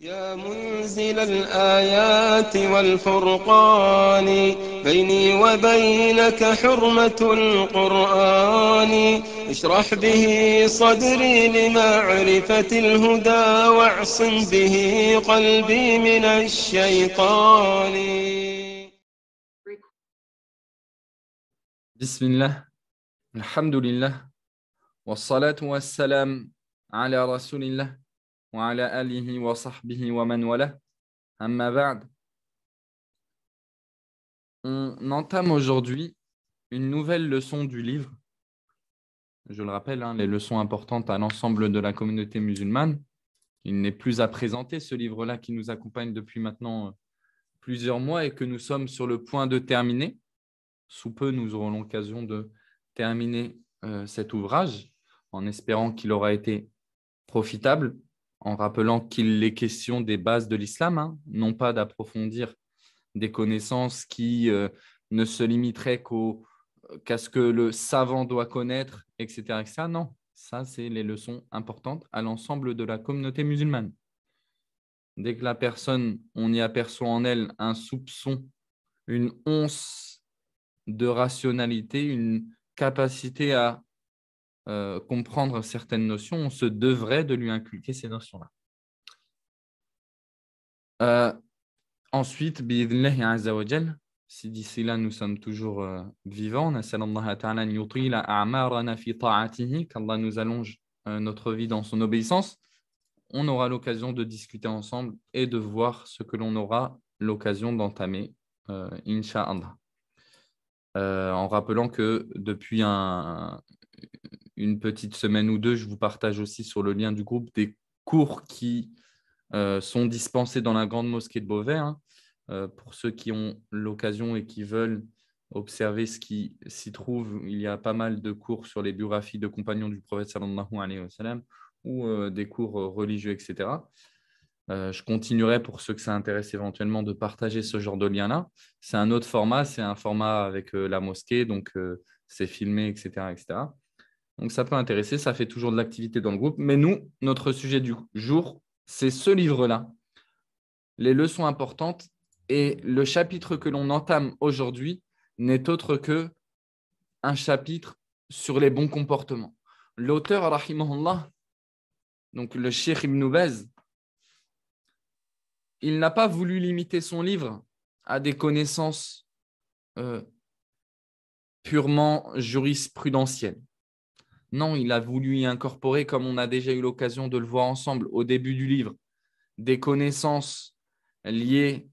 يا منزل الآيات والفرقان بيني وبينك حرمة القرآن اشرح به صدري لمعرفة الهدى واعصم به قلبي من الشيطان. بسم الله الحمد لله والصلاة والسلام على رسول الله وعلى آله وصحبه ومن والاه. أما بعد. On entame aujourd'hui une nouvelle leçon du livre. Je le rappelle, les leçons importantes à l'ensemble de la communauté musulmane. Il n'est plus à présenter ce livre-là qui nous accompagne depuis maintenant plusieurs mois et que nous sommes sur le point de terminer. Sous peu, nous aurons l'occasion de terminer cet ouvrage en espérant qu'il aura été profitable. En rappelant qu'il est question des bases de l'islam, non pas d'approfondir des connaissances qui ne se limiteraient qu'à ce que le savant doit connaître, etc. Non, ça, c'est les leçons importantes à l'ensemble de la communauté musulmane. Dès que la personne, on y aperçoit en elle un soupçon, une once de rationalité, une capacité à comprendre certaines notions, on se devrait de lui inculquer ces notions-là. Ensuite, bi'idhnillahi azza wa jal, si d'ici là nous sommes toujours vivants, nasallallahu ta'ala an yutila a'marana fi ta'atihi, qu'Allah nous allonge notre vie dans son obéissance, on aura l'occasion de discuter ensemble et de voir ce que l'on aura l'occasion d'entamer, insha'Allah. En rappelant que depuis une petite semaine ou deux, je vous partage aussi sur le lien du groupe des cours qui sont dispensés dans la grande mosquée de Beauvais. Pour ceux qui ont l'occasion et qui veulent observer ce qui s'y trouve, il y a pas mal de cours sur les biographies de compagnons du prophète sallallahu alayhi wa sallam ou des cours religieux, etc. Je continuerai pour ceux que ça intéresse éventuellement de partager ce genre de lien-là. C'est un autre format, c'est un format avec la mosquée, donc c'est filmé, etc., etc. Donc, ça peut intéresser, ça fait toujours de l'activité dans le groupe. Mais nous, notre sujet du jour, c'est ce livre-là, les leçons importantes. Et le chapitre que l'on entame aujourd'hui n'est autre que un chapitre sur les bons comportements. L'auteur, rahimahullah, donc le Sheikh ibn Ubez, il n'a pas voulu limiter son livre à des connaissances purement jurisprudentielles. Non, il a voulu y incorporer, comme on a déjà eu l'occasion de le voir ensemble au début du livre, des connaissances liées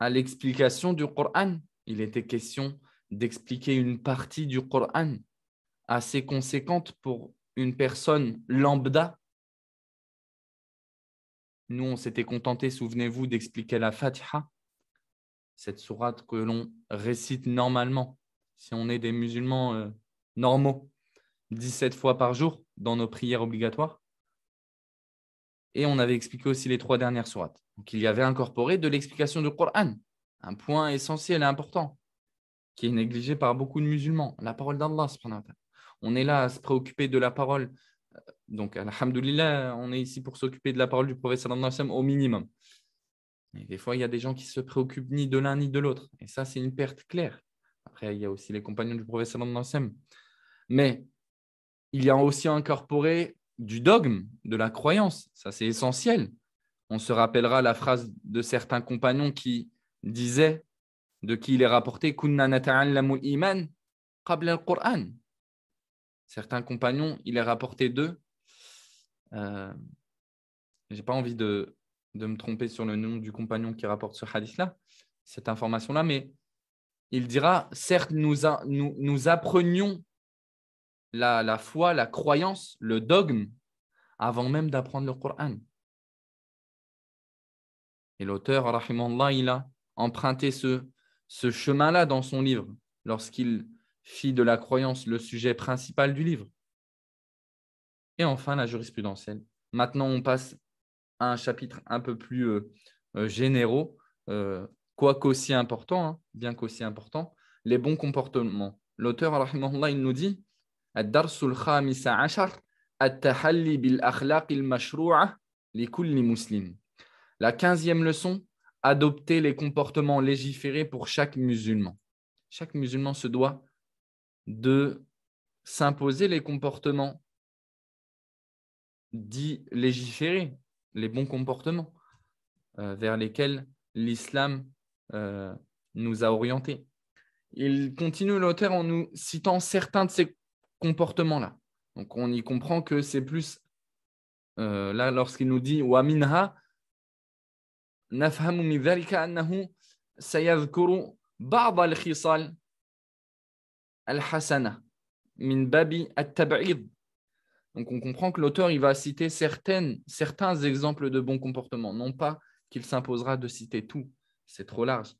à l'explication du Coran. Il était question d'expliquer une partie du Coran assez conséquente pour une personne lambda. Nous, on s'était contenté, souvenez-vous, d'expliquer la Fatiha, cette sourate que l'on récite normalement, si on est des musulmans normaux. 17 fois par jour dans nos prières obligatoires. Et on avait expliqué aussi les 3 dernières sourates. Donc, il y avait incorporé de l'explication du Coran, un point essentiel et important qui est négligé par beaucoup de musulmans, la parole d'Allah. On est là à se préoccuper de la parole. Donc, alhamdoulilah, on est ici pour s'occuper de la parole du prophète sallallahu alayhi wa sallam au minimum. Et des fois, il y a des gens qui se préoccupent ni de l'un ni de l'autre. Et ça, c'est une perte claire. Après, il y a aussi les compagnons du prophète sallallahu alayhi wa sallam. Mais il y a aussi incorporé du dogme, de la croyance. Ça, c'est essentiel. On se rappellera la phrase de certains compagnons qui disaient, de qui il est rapporté, « Kunna nata'allamu al-iman qabla al-Qur'an ». Certains compagnons, il est rapporté d'eux. Je n'ai pas envie de me tromper sur le nom du compagnon qui rapporte ce hadith-là, cette information-là, mais il dira, « Certes, nous apprenions la foi, la croyance, le dogme, avant même d'apprendre le Coran. » Et l'auteur, rahimahullah, il a emprunté ce chemin-là dans son livre, lorsqu'il fit de la croyance le sujet principal du livre. Et enfin, la jurisprudentielle. Maintenant, on passe à un chapitre un peu plus généraux, quoique aussi important, bien qu'aussi important, les bons comportements. L'auteur, rahimahullah, il nous dit, الدرس الخامس عشر التحلي بالأخلاق المشروعة لكل مسلم La 15e leçon, adopter les comportements légiférés pour chaque musulman. Chaque musulman se doit de s'imposer les comportements dits légiférés, les bons comportements vers lesquels l'islam nous a orientés. Il continue l'auteur en nous citant certains de ces comportements-là. Donc, on y comprend que c'est plus, là, lorsqu'il nous dit « Wa minha nafhamu min dhalika annahu sayadhkuru ba'd al-khisal al-hasana min babi at-tab'id ». Donc, on comprend que l'auteur il va citer certains exemples de bons comportements, non pas qu'il s'imposera de citer tout, c'est trop large.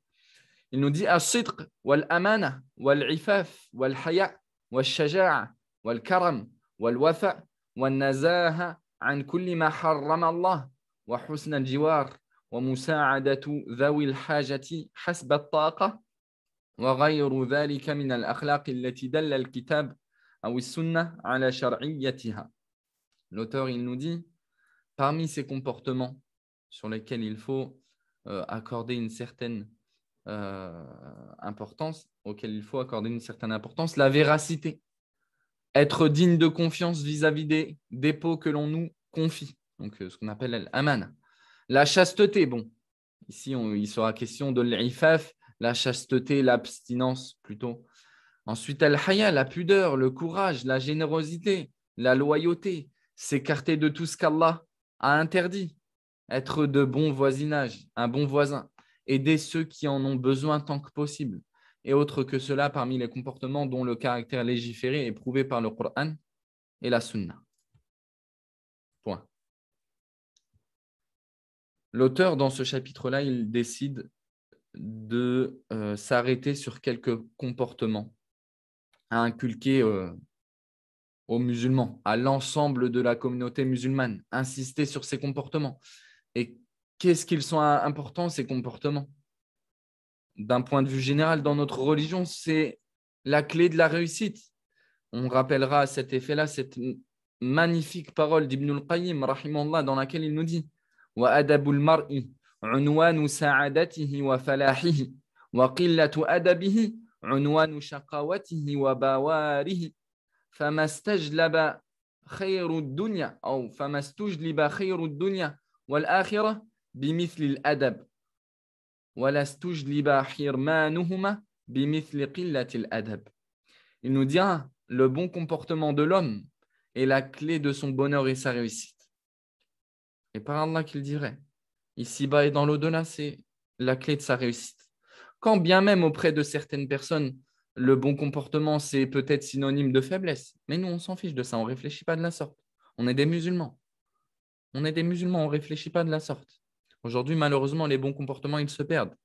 Il nous dit as-sidq wal-amana wal-ifaf wal-haya wal-shaja'a wal-karam wal-wafa wal-nazaha an kulli ma harrama Allah wa husn al-jiwar wa musa'adatu dhawi al-hajati hasba at-taqa wa ghayru dhalika min al-akhlaq allati dalla al-kitab aw as-sunnah ala shar'iyyatiha. L'auteur il nous dit parmi ces comportements sur lesquels il faut accorder une certaine importance, auquel il faut accorder une certaine importance, la véracité, être digne de confiance vis-à-vis des dépôts que l'on nous confie, donc ce qu'on appelle l'amana, la chasteté. Bon, ici il sera question de l'ifaf, la chasteté, l'abstinence plutôt. Ensuite al-haya, la pudeur, le courage, la générosité, la loyauté, s'écarter de tout ce qu'Allah a interdit, être de bon voisinage, un bon voisin, aider ceux qui en ont besoin tant que possible, et autre que cela parmi les comportements dont le caractère légiféré est prouvé par le Coran et la Sunna. Point. L'auteur, dans ce chapitre-là, il décide de s'arrêter sur quelques comportements à inculquer aux musulmans, à l'ensemble de la communauté musulmane, insister sur ces comportements. Et qu'est-ce qu'ils sont importants, ces comportements? D'un point de vue général, dans notre religion, c'est la clé de la réussite. On rappellera à cet effet-là cette magnifique parole d'Ibn al-Qayyim, rahimahullah, dans laquelle il nous dit « Wa adabul mar'i, unwanu sa'adatihi wa falahihi, wa qillatu adabihi, unwanu shaqawatihi wa bawarihi, famastajlaba khayrud dunya, ou famastujliba khayrud dunya, wal akhirah, بمثل الأدب ولا استجلب حرمانهما بمثل قلة الأدب. » Il nous dira le bon comportement de l'homme est la clé de son bonheur et sa réussite. Et par Allah qu'il dirait, ici-bas et dans l'au-delà, c'est la clé de sa réussite. Quand bien même auprès de certaines personnes, le bon comportement, c'est peut-être synonyme de faiblesse. Mais nous, on s'en fiche de ça, on ne réfléchit pas de la sorte. On est des musulmans. On est des musulmans, on ne réfléchit pas de la sorte. Aujourd'hui, malheureusement, les bons comportements, ils se perdent.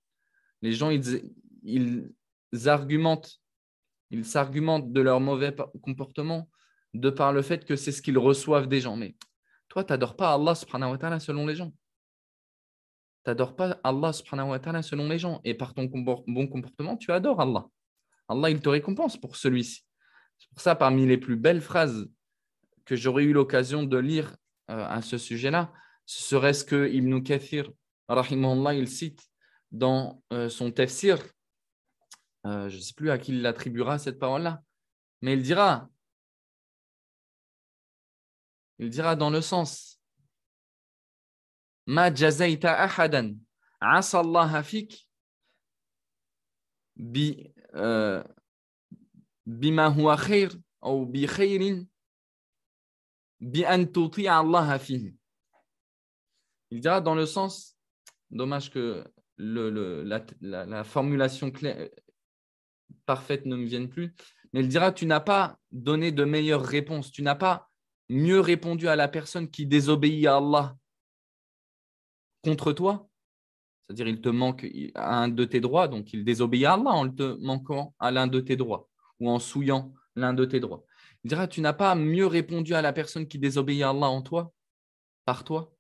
Les gens, ils s'argumentent de leur mauvais comportement de par le fait que c'est ce qu'ils reçoivent des gens. Mais toi, tu n'adores pas Allah subhanahu wa ta'ala selon les gens. Tu n'adores pas Allah subhanahu wa ta'ala selon les gens. Et par ton bon comportement, tu adores Allah. Allah, il te récompense pour celui-ci. C'est pour ça, parmi les plus belles phrases que j'aurais eu l'occasion de lire à ce sujet-là, serait-ce que Ibn Kathir, rahimahullah, il cite dans son tafsir, je ne sais plus à qui il attribuera cette parole-là, mais il dira dans le sens « Ma jazaita ahadan asallaha fik bima huwa khair ou bi khairin bi an tuti'a allaha fihi » Il dira dans le sens, dommage que la formulation parfaite ne me vienne plus, mais il dira, tu n'as pas donné de meilleure réponse, tu n'as pas mieux répondu à la personne qui désobéit à Allah contre toi, c'est-à-dire il te manque à un de tes droits, donc il désobéit à Allah en te manquant à l'un de tes droits ou en souillant l'un de tes droits. Il dira, tu n'as pas mieux répondu à la personne qui désobéit à Allah en toi, par toi,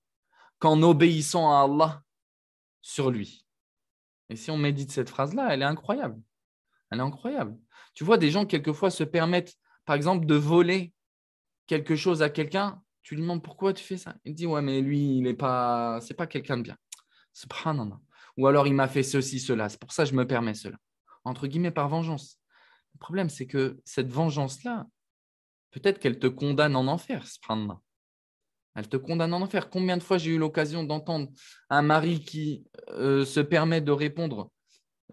qu'en obéissant à Allah sur lui. Et si on médite cette phrase-là, elle est incroyable. Elle est incroyable. Tu vois, des gens, quelquefois, se permettent, par exemple, de voler quelque chose à quelqu'un. Tu lui demandes pourquoi tu fais ça. Il dit, ouais, mais lui, c'est pas quelqu'un de bien. Subhanallah. Ou alors il m'a fait ceci, cela, c'est pour ça que je me permets cela. Entre guillemets, par vengeance. Le problème, c'est que cette vengeance-là, peut-être qu'elle te condamne en enfer, subhanallah. Elle te condamne en enfer. Combien de fois j'ai eu l'occasion d'entendre un mari qui se permet de répondre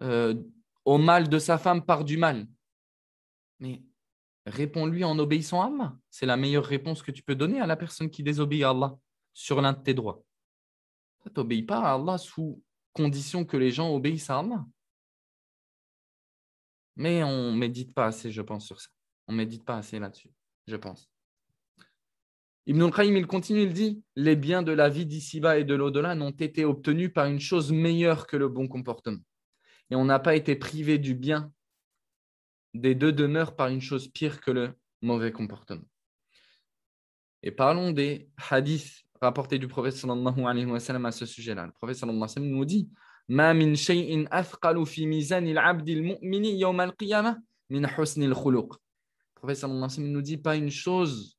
au mal de sa femme par du mal. Mais réponds-lui en obéissant à Allah. C'est la meilleure réponse que tu peux donner à la personne qui désobéit à Allah sur l'un de tes droits. Tu n'obéis pas à Allah sous condition que les gens obéissent à Allah. Mais on ne médite pas assez, je pense, sur ça. On ne médite pas assez là-dessus, je pense. Ibn al-Qayyim, il continue, il dit « Les biens de la vie d'ici-bas et de l'au-delà n'ont été obtenus par une chose meilleure que le bon comportement. Et on n'a pas été privé du bien des deux demeures par une chose pire que le mauvais comportement. » Et parlons des hadiths rapportés du prophète sallallahu alayhi wa sallam à ce sujet-là. Le prophète sallallahu alayhi wa sallam nous dit « Ma min shay'in athqalu fi mizani al-'abdi al-mu'mini yawm al-qiyamah min husni al-khuluq. » Le prophète sallallahu alayhi wa sallam nous dit « Pas une chose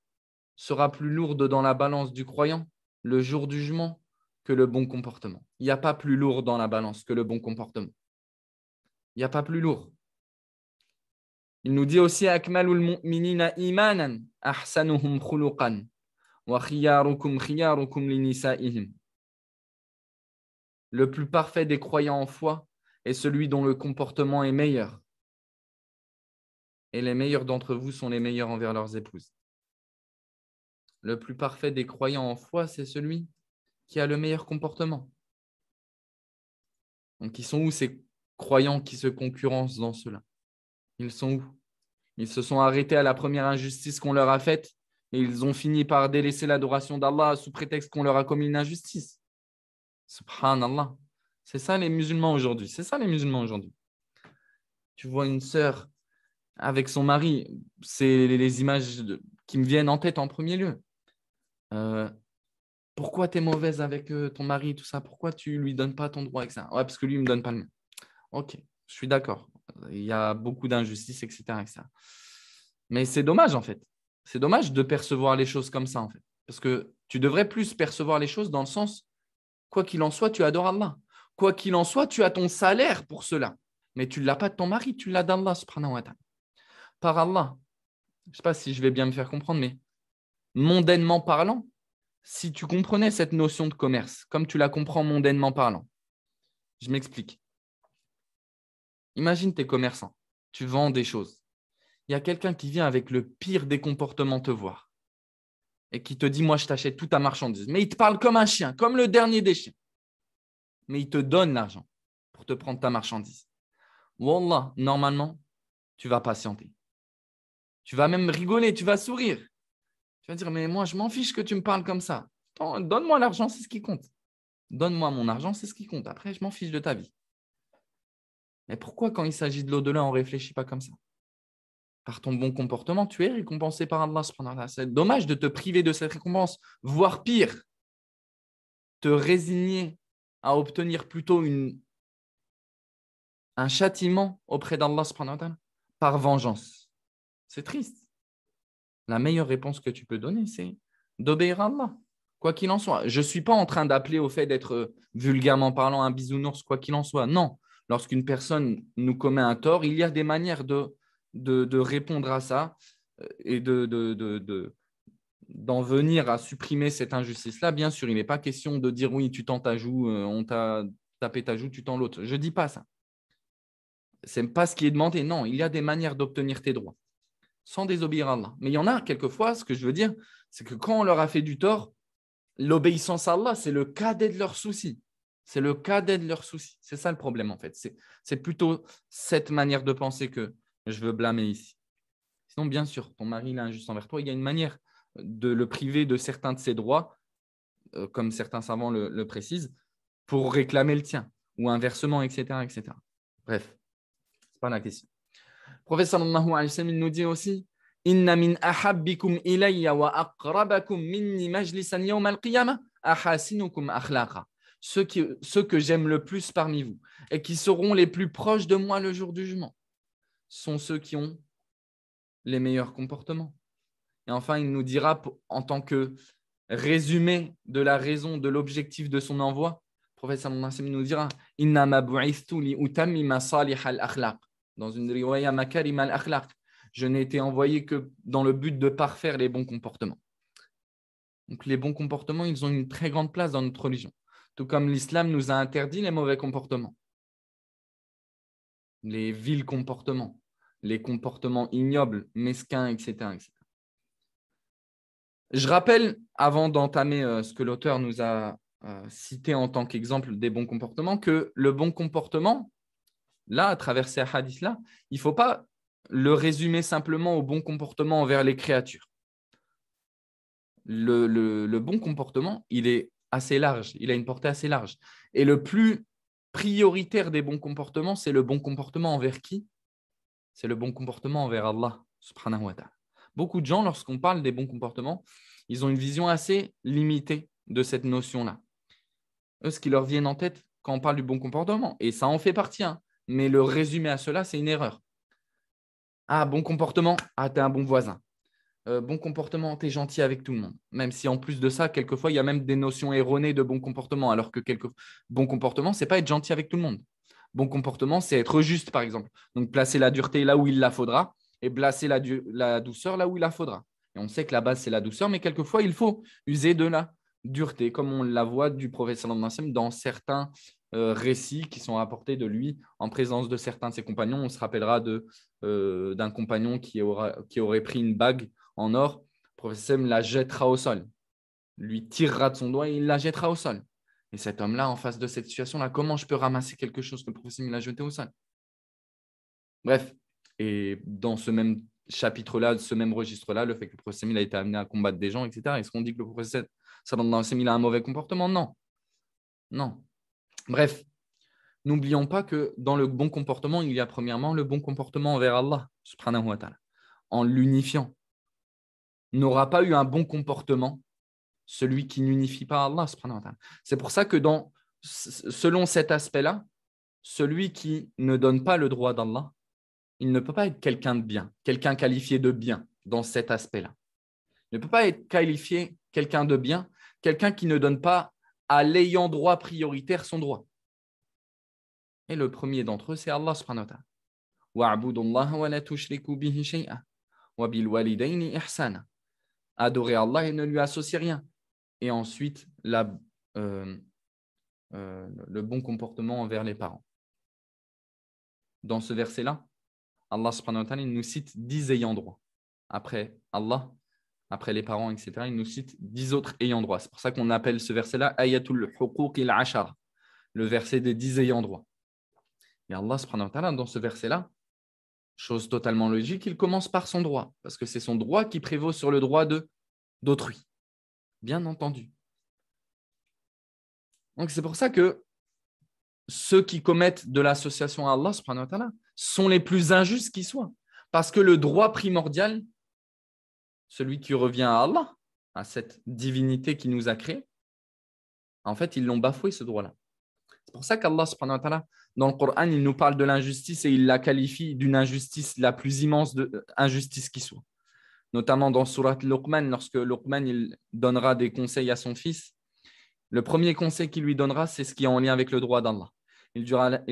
sera plus lourde dans la balance du croyant le jour du jugement que le bon comportement. » Il n'y a pas plus lourd dans la balance que le bon comportement. Il n'y a pas plus lourd. Il nous dit aussi « Akmalul mu'minina imanan ahsanuhum khuluqan wa khiyarukum khiyarukum linisa'ihim. » Le plus parfait des croyants en foi est celui dont le comportement est meilleur. Et les meilleurs d'entre vous sont les meilleurs envers leurs épouses. Le plus parfait des croyants en foi, c'est celui qui a le meilleur comportement. Donc, ils sont où ces croyants qui se concurrencent dans cela? Ils sont où? Ils se sont arrêtés à la première injustice qu'on leur a faite et ils ont fini par délaisser l'adoration d'Allah sous prétexte qu'on leur a commis une injustice. Subhanallah. C'est ça les musulmans aujourd'hui. C'est ça les musulmans aujourd'hui. Tu vois une sœur avec son mari, c'est les images qui me viennent en tête en premier lieu. Pourquoi tu es mauvaise avec ton mari, tout ça? Pourquoi tu ne lui donnes pas ton droit avec ça? Ouais, parce que lui, il ne me donne pas le mien. Ok, je suis d'accord. Il y a beaucoup d'injustices, etc., etc. Mais c'est dommage, en fait. C'est dommage de percevoir les choses comme ça, en fait. Parce que tu devrais plus percevoir les choses dans le sens, quoi qu'il en soit, tu adores Allah. Quoi qu'il en soit, tu as ton salaire pour cela. Mais tu ne l'as pas de ton mari, tu l'as d'Allah, subhanahu wa ta'ala. Par Allah, je ne sais pas si je vais bien me faire comprendre, mais mondainement parlant, si tu comprenais cette notion de commerce, comme tu la comprends mondainement parlant, je m'explique. Imagine tes commerçants, tu vends des choses. Il y a quelqu'un qui vient avec le pire des comportements te voir et qui te dit « Moi, je t'achète toute ta marchandise. » Mais il te parle comme un chien, comme le dernier des chiens. Mais il te donne l'argent pour te prendre ta marchandise. Wallah, normalement, tu vas patienter. Tu vas même rigoler, tu vas sourire. Tu vas dire « Mais moi, je m'en fiche que tu me parles comme ça. Donne-moi l'argent, c'est ce qui compte. Donne-moi mon argent, c'est ce qui compte. Après, je m'en fiche de ta vie. » Mais pourquoi quand il s'agit de l'au-delà, on ne réfléchit pas comme ça? Par ton bon comportement, tu es récompensé par Allah. C'est dommage de te priver de cette récompense, voire pire, te résigner à obtenir plutôt un châtiment auprès d'Allah par vengeance. C'est triste. La meilleure réponse que tu peux donner, c'est d'obéir à Allah, quoi qu'il en soit. Je ne suis pas en train d'appeler au fait d'être, vulgairement parlant, un bisounours, quoi qu'il en soit. Non. Lorsqu'une personne nous commet un tort, il y a des manières de répondre à ça et d'en venir à supprimer cette injustice-là. Bien sûr, il n'est pas question de dire « oui, tu tends ta joue, on t'a tapé ta joue, tu tends l'autre ». Je ne dis pas ça. Ce n'est pas ce qui est demandé. Non, il y a des manières d'obtenir tes droits sans désobéir à Allah. Mais il y en a quelquefois, ce que je veux dire, c'est que quand on leur a fait du tort, l'obéissance à Allah, c'est le cadet de leurs soucis. C'est le cadet de leurs soucis. C'est ça le problème, en fait. C'est plutôt cette manière de penser que je veux blâmer ici. Sinon, bien sûr, ton mari il est injuste envers toi. Il y a une manière de le priver de certains de ses droits, comme certains savants le précisent, pour réclamer le tien, ou inversement, etc. etc. Bref, ce n'est pas la question. Le prophète sallallahu alayhi wa sallam nous dit aussi « Inna min ahabbikum ilayya wa aqrabakum minni majlisan yawm al-qiyamah ahasinukum akhlaqa. » Ceux que j'aime le plus parmi vous et qui seront les plus proches de moi le jour du jugement sont ceux qui ont les meilleurs comportements. Et enfin, il nous dira en tant que résumé de la raison, de l'objectif de son envoi, Professeur Nassim nous dira Inna ma bu'ithtu li utammima salih al-akhlaq. Dans une riwaya makarim al-akhlaq. Je n'ai été envoyé que dans le but de parfaire les bons comportements. Donc les bons comportements, ils ont une très grande place dans notre religion. Tout comme l'islam nous a interdit les mauvais comportements. Les vils comportements, les comportements ignobles, mesquins, etc., etc. Je rappelle, avant d'entamer ce que l'auteur nous a cité en tant qu'exemple des bons comportements, que le bon comportement, là, à travers ces hadiths-là, il ne faut pas le résumer simplement au bon comportement envers les créatures. Le bon comportement, il est assez large, il a une portée assez large. Et le plus prioritaire des bons comportements, c'est le bon comportement envers qui? C'est le bon comportement envers Allah, subhanahu wa ta'ala. Beaucoup de gens, lorsqu'on parle des bons comportements, ils ont une vision assez limitée de cette notion-là. Eux, ce qui leur vient en tête quand on parle du bon comportement, et ça en fait partie, hein, mais le résumé à cela, c'est une erreur. Ah, bon comportement, ah, t'es un bon voisin. Bon comportement, t'es gentil avec tout le monde. Même si en plus de ça, quelquefois, il y a même des notions erronées de bon comportement, alors que bon comportement, c'est pas être gentil avec tout le monde. Bon comportement, c'est être juste, par exemple. Donc, placer la dureté là où il la faudra et placer la douceur là où il la faudra. Et on sait que la base, c'est la douceur, mais quelquefois, il faut user de la dureté, comme on la voit du prophète sallallahu alayhi wa sallam dans certains récits qui sont rapportés de lui en présence de certains de ses compagnons. On se rappellera d'un compagnon qui aurait pris une bague en or. Le prophète la jettera au sol, lui tirera de son doigt et il la jettera au sol. Et cet homme-là, en face de cette situation-là, comment je peux ramasser quelque chose que le prophète l'a jeté au sol? Bref, et dans ce même chapitre-là, ce même registre-là, le fait que le prophète a été amené à combattre des gens, etc. Est-ce qu'on dit que le prophète a un mauvais comportement? Non. Non. Bref, n'oublions pas que dans le bon comportement, il y a premièrement le bon comportement envers Allah, subhanahu wa ta'ala, en l'unifiant. N'aura pas eu un bon comportement celui qui n'unifie pas Allah, subhanahu wa ta'ala. C'est pour ça que selon cet aspect-là, celui qui ne donne pas le droit d'Allah, il ne peut pas être quelqu'un de bien, quelqu'un qualifié de bien dans cet aspect-là. Il ne peut pas être qualifié quelqu'un de bien, quelqu'un qui ne donne pas à l'ayant droit prioritaire son droit. Et le premier d'entre eux, c'est Allah subhanahu wa ta'ala. وَعْبُدُوا اللَّهَ وَلَا تُشْرِكُوا بِهِ شَيْئًا وَبِالْوَالِدَيْنِ إِحْسَانًا. Adorez Allah et ne lui associez rien. Et ensuite, le bon comportement envers les parents. Dans ce verset-là, Allah subhanahu wa ta'ala nous cite 10 ayants droit. Après Allah, après les parents, etc., il nous cite 10 autres ayants droit. C'est pour ça qu'on appelle ce verset-là « Ayatul huquq il-ashar », le verset des 10 ayants droit. Et Allah, subhanahu wa ta'ala, dans ce verset-là, chose totalement logique, il commence par son droit, parce que c'est son droit qui prévaut sur le droit d'autrui, bien entendu. Donc, c'est pour ça que ceux qui commettent de l'association à Allah, subhanahu wa ta'ala, sont les plus injustes qui soient, parce que le droit primordial, celui qui revient à Allah, à cette divinité qui nous a créés, en fait, ils l'ont bafoué, ce droit-là. C'est pour ça qu'Allah, subhanahu wa ta'ala, dans le Coran, il nous parle de l'injustice et il la qualifie d'une injustice, la plus immense injustice qui soit. Notamment dans Sourate Luqman, lorsque Luqman il donnera des conseils à son fils, le premier conseil qu'il lui donnera, c'est ce qui est en lien avec le droit d'Allah. Il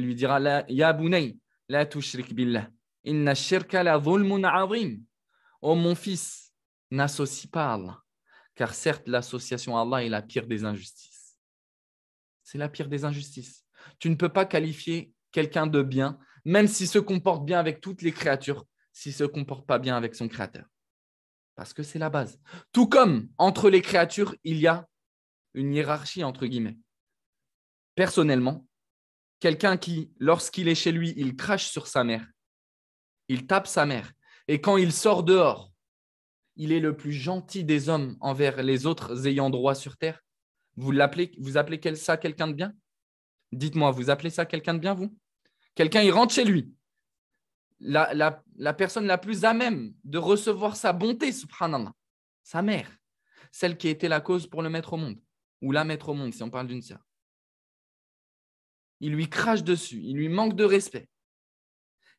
lui dira « Ya bunay, la tushrik billah, inna shirka la zulmun azim. » Oh mon fils, n'associe pas à Allah, car certes, l'association à Allah est la pire des injustices. C'est la pire des injustices. Tu ne peux pas qualifier quelqu'un de bien, même s'il se comporte bien avec toutes les créatures, s'il ne se comporte pas bien avec son créateur. Parce que c'est la base. Tout comme entre les créatures, il y a une hiérarchie, entre guillemets. Personnellement, quelqu'un qui, lorsqu'il est chez lui, il crache sur sa mère, il tape sa mère, et quand il sort dehors, il est le plus gentil des hommes envers les autres ayant droit sur terre. Vous appelez ça quelqu'un de bien? Dites-moi, vous appelez ça quelqu'un de bien, vous? Quelqu'un, il rentre chez lui. La personne la plus à même de recevoir sa bonté, subhanallah, sa mère, celle qui était la cause pour le mettre au monde, ou la mettre au monde, si on parle d'une sœur. Il lui crache dessus, il lui manque de respect.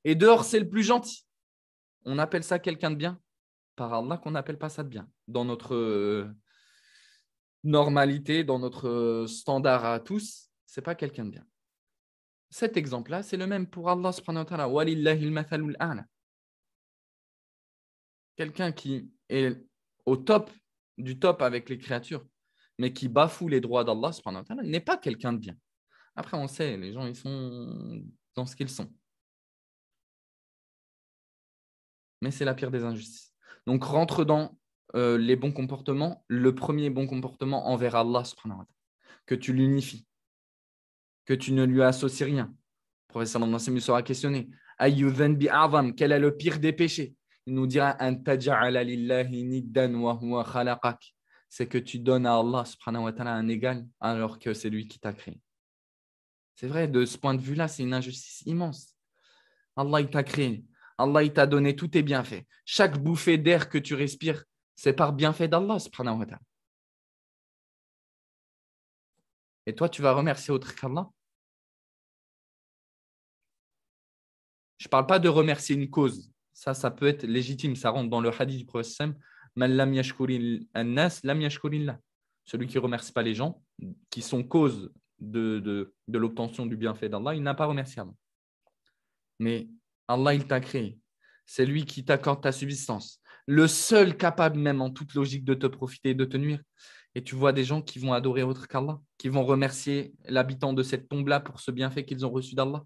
Et dehors, c'est le plus gentil. On appelle ça quelqu'un de bien? Par Allah qu'on n'appelle pas ça de bien. Dans notre normalité, dans notre standard à tous, c'est pas quelqu'un de bien. Cet exemple-là, c'est le même pour Allah subhanahu wa ta'ala. Walillahil mathalul a'la. Quelqu'un qui est au top du top avec les créatures, mais qui bafoue les droits d'Allah subhanahu wa ta'ala, n'est pas quelqu'un de bien. Après, on sait, les gens, ils sont dans ce qu'ils sont. Mais c'est la pire des injustices. Donc, rentre dans les bons comportements, le premier bon comportement envers Allah subhanahu wa ta'ala, que tu l'unifies, que tu ne lui associes rien. Le professeur Nassim sera questionné. Ayyudhan bi'a'zam, quel est le pire des péchés? Il nous dira an taj'ala lillahi niddan wa huwa khalaqak. C'est que tu donnes à Allah subhanahu wa ta'ala un égal alors que c'est lui qui t'a créé. C'est vrai, de ce point de vue-là, c'est une injustice immense. Allah, il t'a créé. Allah, il t'a donné tous tes bienfaits. Chaque bouffée d'air que tu respires, c'est par bienfait d'Allah, subhanahu wa ta'ala. Et toi, tu vas remercier autre qu'Allah? Je ne parle pas de remercier une cause. Ça peut être légitime. Ça rentre dans le hadith du prophète Sam. Man lam yashkuril annas, lam yashkurillah. Celui qui ne remercie pas les gens, qui sont cause de l'obtention du bienfait d'Allah, il n'a pas remercié Allah. Mais Allah, il t'a créé. C'est lui qui t'accorde ta subsistance. Le seul capable, même en toute logique, de te profiter et de te nuire. Et tu vois des gens qui vont adorer autre qu'Allah, qui vont remercier l'habitant de cette tombe-là pour ce bienfait qu'ils ont reçu d'Allah.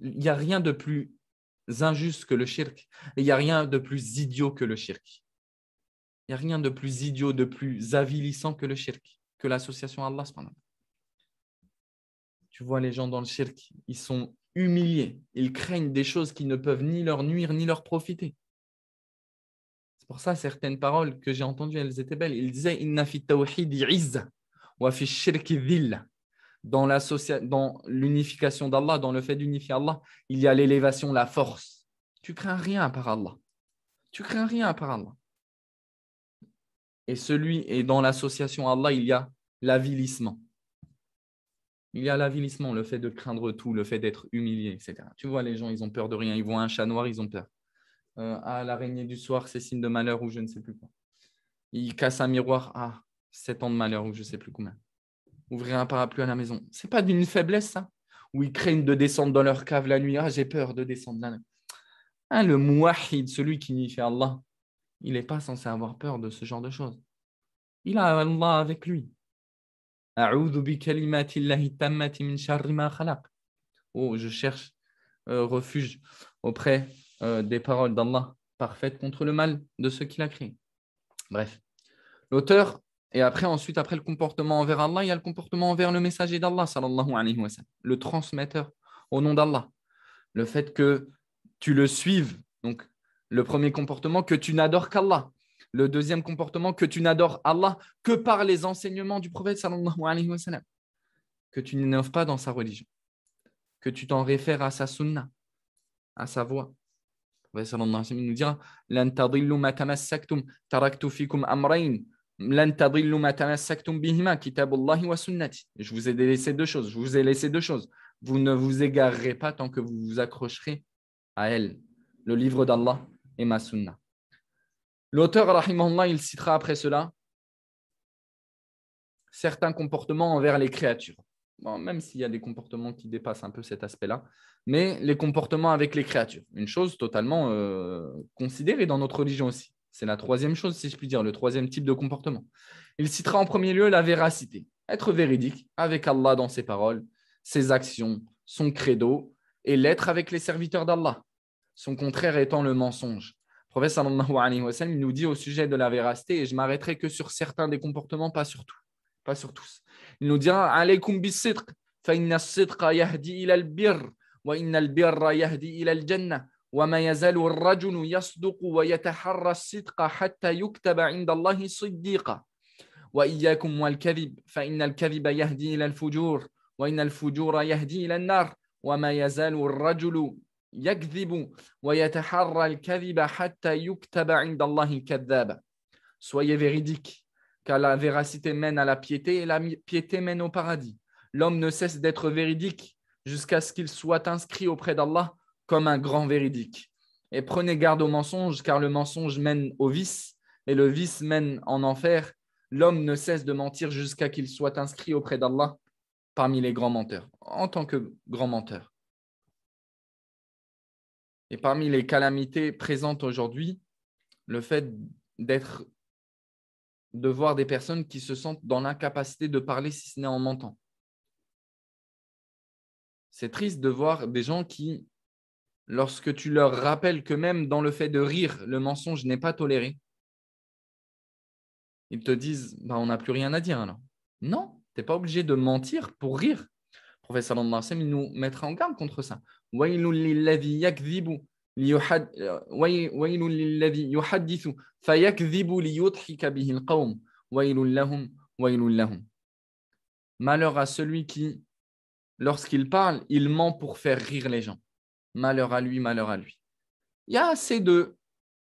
Il n'y a rien de plus injuste que le shirk. Et il n'y a rien de plus idiot que le shirk. Il n'y a rien de plus idiot, de plus avilissant que le shirk, que l'association à Allah. Tu vois les gens dans le shirk, ils sont humiliés, ils craignent des choses qui ne peuvent ni leur nuire ni leur profiter. C'est pour ça certaines paroles que j'ai entendues, elles étaient belles. Il disait inna fi tawhid izza wa fi shirki dhilla. Dans l'unification d'Allah, dans le fait d'unifier Allah, il y a l'élévation, la force. Tu crains rien à part Allah. Tu crains rien à part Allah. Et dans l'association à Allah, il y a l'avilissement. Il y a l'avilissement, le fait de craindre tout, le fait d'être humilié, etc. Tu vois, les gens, ils ont peur de rien. Ils voient un chat noir, ils ont peur. Ah, l'araignée du soir, c'est signe de malheur ou je ne sais plus quoi. Ils cassent un miroir. Ah, 7 ans de malheur ou je ne sais plus combien. Ouvrir un parapluie à la maison. Ce n'est pas d'une faiblesse, ça. Ou ils craignent de descendre dans leur cave la nuit. Ah, j'ai peur de descendre la nuit. Ah, le mouahid, celui qui unifie Allah, il n'est pas censé avoir peur de ce genre de choses. Il a Allah avec lui. Oh, je cherche refuge auprès des paroles d'Allah parfaites contre le mal de ceux qu'il a créé. Bref, l'auteur, et après le comportement envers Allah, il y a le comportement envers le messager d'Allah, sallallahu alayhi wa sallam, le transmetteur au nom d'Allah. Le fait que tu le suives, donc le premier comportement, que tu n'adores qu'Allah. Le deuxième comportement, que tu n'adores Allah que par les enseignements du prophète sallallahu alayhi wa sallam, que tu n'innoves pas dans sa religion, que tu t'en réfères à sa sunnah, à sa voix. Le prophète sallallahu alayhi wa sallam nous dira lan tadillu ma tamassaktum taraktu fikum amrayn lan tadillu ma tamassaktum bihima kitabullahi wa sunnati. Je vous ai laissé deux choses, vous ne vous égarerez pas tant que vous vous accrocherez à elle, le livre d'Allah et ma sunnah. L'auteur, rahimahullah, il citera après cela certains comportements envers les créatures. Bon, même s'il y a des comportements qui dépassent un peu cet aspect-là, mais les comportements avec les créatures. Une chose totalement considérée dans notre religion aussi. C'est la troisième chose, si je puis dire, le troisième type de comportement. Il citera en premier lieu la véracité. Être véridique avec Allah dans ses paroles, ses actions, son credo, et l'être avec les serviteurs d'Allah. Son contraire étant le mensonge. Le prophète sallallahu alayhi wa sallam nous dit au sujet de la véracité, et je m'arrêterai que sur certains des comportements, pas sur tout, pas sur tous. Il nous dira alaykum bis-sidq fa inna as-sidqa yahdi ila al-birr wa inna al-birra yahdi ila al-jannah wa ma yazalu ar-rajulu yasduqu wa yataharra as-sidqa hatta yuktaba 'inda Allahi siddiqa wa iyyakum wal-kadhib fa inna al-kadhiba yahdi ila al-fujur wa inna al-fujura yahdi ila an-nar wa ma yazalu ar-rajulu yakdhibu wa yataharra al-kadhiba hatta yuktaba 'inda Allahi kadhaba. Soyez véridiques, car la véracité mène à la piété et la piété mène au paradis. L'homme ne cesse d'être véridique jusqu'à ce qu'il soit inscrit auprès d'Allah comme un grand véridique. Et prenez garde au mensonge, car le mensonge mène au vice et le vice mène en enfer. L'homme ne cesse de mentir jusqu'à qu'il soit inscrit auprès d'Allah parmi les grands menteurs, en tant que grand menteur. Et parmi les calamités présentes aujourd'hui, le fait de voir des personnes qui se sentent dans l'incapacité de parler si ce n'est en mentant. C'est triste de voir des gens qui, lorsque tu leur rappelles que même dans le fait de rire, le mensonge n'est pas toléré, ils te disent bah, on n'a plus rien à dire alors. Non, tu n'es pas obligé de mentir pour rire. Le professeur sallallahu alayhi wa sallam, il nous mettra en garde contre ça. Malheur à celui qui, lorsqu'il parle, il ment pour faire rire les gens. Malheur à lui, malheur à lui. Il y a assez de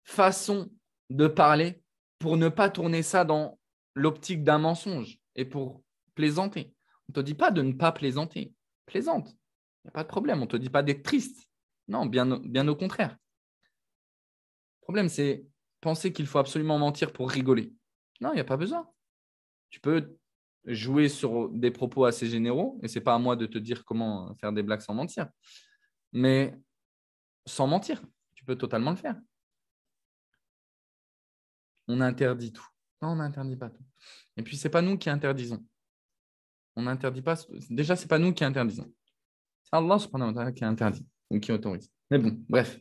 façons de parler pour ne pas tourner ça dans l'optique d'un mensonge et pour plaisanter. On ne te dit pas de ne pas plaisanter. Plaisante, il n'y a pas de problème. On ne te dit pas d'être triste. Non, bien au contraire. Le problème, c'est penser qu'il faut absolument mentir pour rigoler. Non, il n'y a pas besoin. Tu peux jouer sur des propos assez généraux et ce n'est pas à moi de te dire comment faire des blagues sans mentir. Mais sans mentir, tu peux totalement le faire. On interdit tout. Non, on n'interdit pas tout. Et puis, ce n'est pas nous qui interdisons. On n'interdit pas. Déjà, ce n'est pas nous qui interdisons. C'est Allah subhanahu wa ta'ala qui interdit ou qui autorise. Mais bon, bref.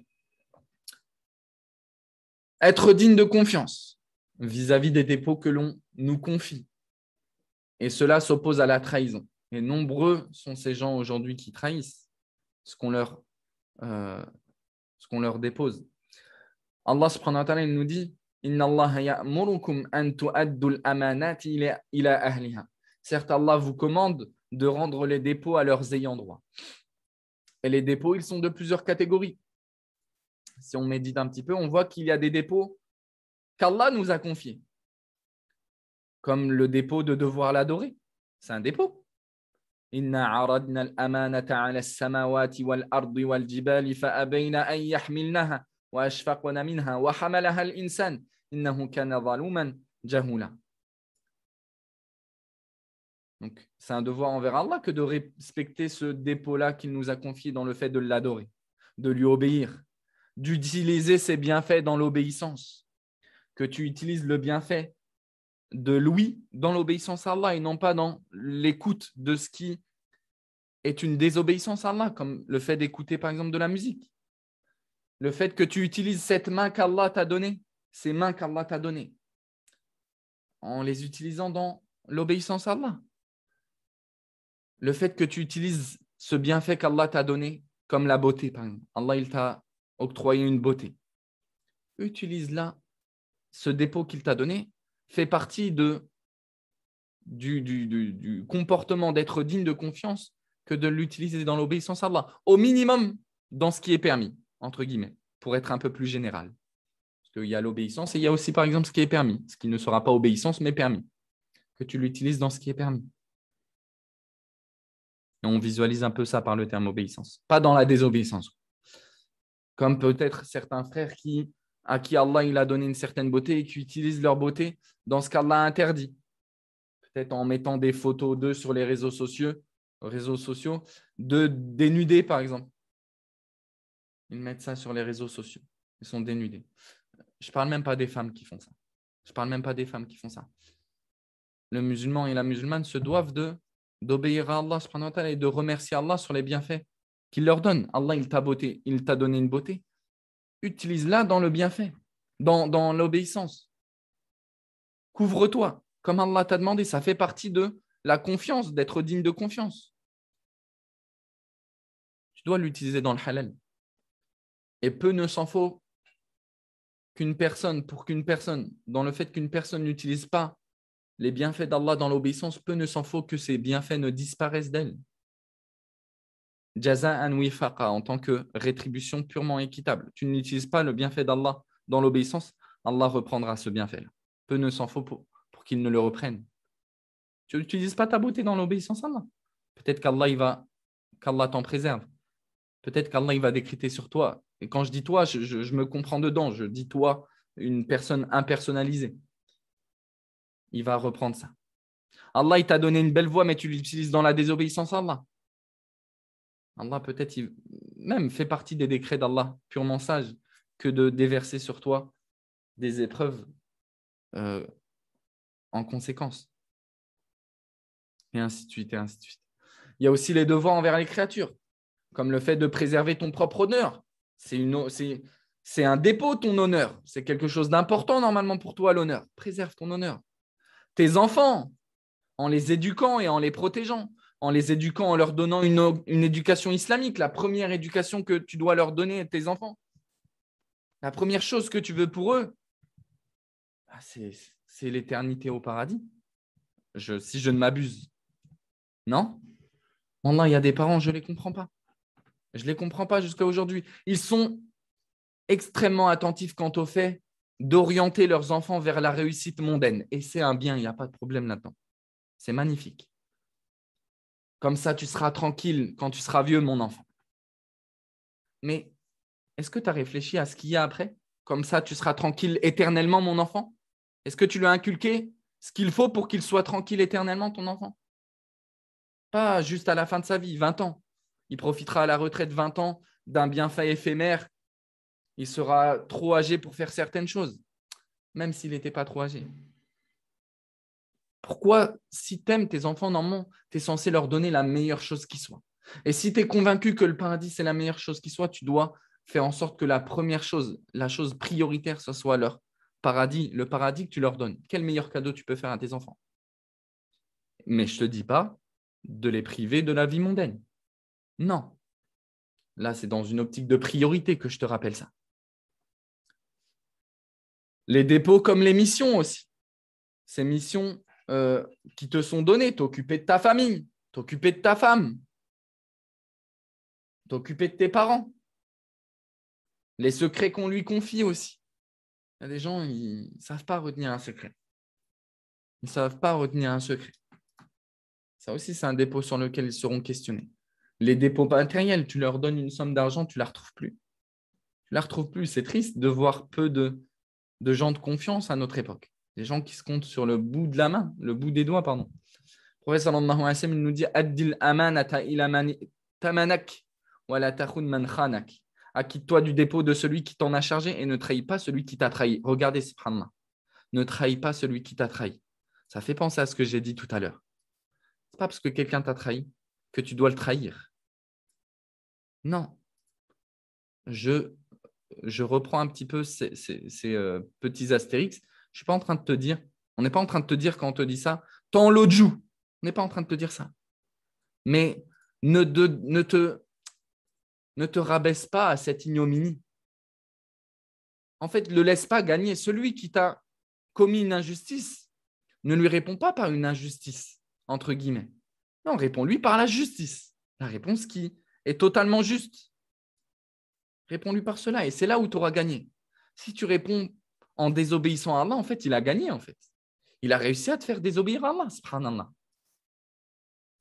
Être digne de confiance vis-à-vis des dépôts que l'on nous confie. Et cela s'oppose à la trahison. Et nombreux sont ces gens aujourd'hui qui trahissent ce qu'on leur dépose. Allah subhanahu wa ta'ala, il nous dit Inna Allah ya'murukum an tu'addul amanati ila ahliha. Certes, Allah vous commande de rendre les dépôts à leurs ayants droit. Et les dépôts, ils sont de plusieurs catégories. Si on médite un petit peu, on voit qu'il y a des dépôts qu'Allah nous a confiés. Comme le dépôt de devoir l'adorer. C'est un dépôt. Inna aradna al-amanata 'ala as-samawati wal-ardi wal-jibali fa abayna an yahmilnaha wa ashfaqna minha wa hamalaha al-insan. Donc, c'est un devoir envers Allah que de respecter ce dépôt-là qu'il nous a confié dans le fait de l'adorer, de lui obéir, d'utiliser ses bienfaits dans l'obéissance, que tu utilises le bienfait de l'ouïe dans l'obéissance à Allah et non pas dans l'écoute de ce qui est une désobéissance à Allah, comme le fait d'écouter par exemple de la musique. Le fait que tu utilises cette main qu'Allah t'a donnée, ces mains qu'Allah t'a données, en les utilisant dans l'obéissance à Allah. Le fait que tu utilises ce bienfait qu'Allah t'a donné, comme la beauté, par exemple. Allah, il t'a octroyé une beauté. Utilise-la. Ce dépôt qu'il t'a donné fait partie du comportement d'être digne de confiance que de l'utiliser dans l'obéissance à Allah. Au minimum, dans ce qui est permis, entre guillemets, pour être un peu plus général. Il y a l'obéissance et il y a aussi, par exemple, ce qui est permis, ce qui ne sera pas obéissance, mais permis, que tu l'utilises dans ce qui est permis. Et on visualise un peu ça par le terme obéissance, pas dans la désobéissance. Comme peut-être certains frères à qui Allah il a donné une certaine beauté et qui utilisent leur beauté dans ce qu'Allah interdit. Peut-être en mettant des photos d'eux sur les réseaux sociaux de dénudés, par exemple. Ils mettent ça sur les réseaux sociaux. Ils sont dénudés. Je ne parle même pas des femmes qui font ça. Le musulman et la musulmane se doivent d'obéir à Allah subhanahu wa ta'ala et de remercier Allah sur les bienfaits qu'il leur donne. Allah, il t'a donné une beauté. Utilise-la dans le bienfait, dans l'obéissance. Couvre-toi, comme Allah t'a demandé. Ça fait partie de la confiance, d'être digne de confiance. Tu dois l'utiliser dans le halal. Et peu ne s'en faut dans le fait qu'une personne n'utilise pas les bienfaits d'Allah dans l'obéissance, peu ne s'en faut que ces bienfaits ne disparaissent d'elle. Jaza'an wifaqa, en tant que rétribution purement équitable. Tu n'utilises pas le bienfait d'Allah dans l'obéissance, Allah reprendra ce bienfait-là. Peu ne s'en faut pour qu'il ne le reprenne. Tu n'utilises pas ta beauté dans l'obéissance à Allah. Peut-être qu'Allah t'en préserve. Peut-être qu'Allah il va décréter sur toi. Et quand je dis toi, je me comprends dedans. Je dis toi, une personne impersonnalisée. Il va reprendre ça. Allah, il t'a donné une belle voix, mais tu l'utilises dans la désobéissance à Allah. Allah, peut-être, il même fait partie des décrets d'Allah, purement sage, que de déverser sur toi des épreuves en conséquence. Et ainsi de suite, et ainsi de suite. Il y a aussi les devoirs envers les créatures, comme le fait de préserver ton propre honneur. C'est un dépôt, ton honneur. C'est quelque chose d'important, normalement, pour toi, l'honneur. Préserve ton honneur. Tes enfants, en les éduquant et en les protégeant, en les éduquant, en leur donnant une éducation islamique, la première éducation que tu dois leur donner à tes enfants. La première chose que tu veux pour eux, c'est l'éternité au paradis. Si je ne m'abuse. Non ? Maintenant, il y a des parents, je ne les comprends pas. Je ne les comprends pas jusqu'à aujourd'hui. Ils sont extrêmement attentifs quant au fait d'orienter leurs enfants vers la réussite mondaine. Et c'est un bien, il n'y a pas de problème là-dedans. C'est magnifique. Comme ça, tu seras tranquille quand tu seras vieux, mon enfant. Mais est-ce que tu as réfléchi à ce qu'il y a après ? Comme ça, tu seras tranquille éternellement, mon enfant ? Est-ce que tu lui as inculqué ce qu'il faut pour qu'il soit tranquille éternellement, ton enfant ? Pas juste à la fin de sa vie, 20 ans. Il profitera à la retraite 20 ans d'un bienfait éphémère. Il sera trop âgé pour faire certaines choses, même s'il n'était pas trop âgé. Pourquoi, si tu aimes tes enfants, normalement, tu es censé leur donner la meilleure chose qui soit. Et si tu es convaincu que le paradis, c'est la meilleure chose qui soit, tu dois faire en sorte que la première chose, la chose prioritaire, ce soit leur paradis, le paradis que tu leur donnes. Quel meilleur cadeau tu peux faire à tes enfants ? Mais je ne te dis pas de les priver de la vie mondaine. Non. Là, c'est dans une optique de priorité que je te rappelle ça. Les dépôts comme les missions aussi. Ces missions qui te sont données, t'occuper de ta famille, t'occuper de ta femme, t'occuper de tes parents. Les secrets qu'on lui confie aussi. Il y a des gens, ils ne savent pas retenir un secret. Ils ne savent pas retenir un secret. Ça aussi, c'est un dépôt sur lequel ils seront questionnés. Les dépôts matériels, tu leur donnes une somme d'argent, tu ne la retrouves plus. Tu ne la retrouves plus. C'est triste de voir peu de gens de confiance à notre époque. Des gens qui se comptent sur le bout de la main, le bout des doigts, pardon. Le prophète sallallahu alayhi wa sallam, il nous dit « Addil amanata ila man tamanak wa la takhun man khanak » Acquitte-toi du dépôt de celui qui t'en a chargé et ne trahis pas celui qui t'a trahi. Regardez, subhanallah. Ne trahis pas celui qui t'a trahi. Ça fait penser à ce que j'ai dit tout à l'heure. Ce n'est pas parce que quelqu'un t'a trahi que tu dois le trahir. Non. Je reprends un petit peu ces petits astérix. Je ne suis pas en train de te dire, on n'est pas en train de te dire quand on te dit ça, tends l'autre joue. On n'est pas en train de te dire ça. Mais ne te rabaisse pas à cette ignominie. En fait, ne le laisse pas gagner. Celui qui t'a commis une injustice, ne lui réponds pas par une injustice, entre guillemets. Non, réponds-lui par la justice. La réponse qui est totalement juste. Réponds-lui par cela et c'est là où tu auras gagné. Si tu réponds en désobéissant à Allah, en fait, il a gagné, en fait. Il a réussi à te faire désobéir à Allah, subhanallah.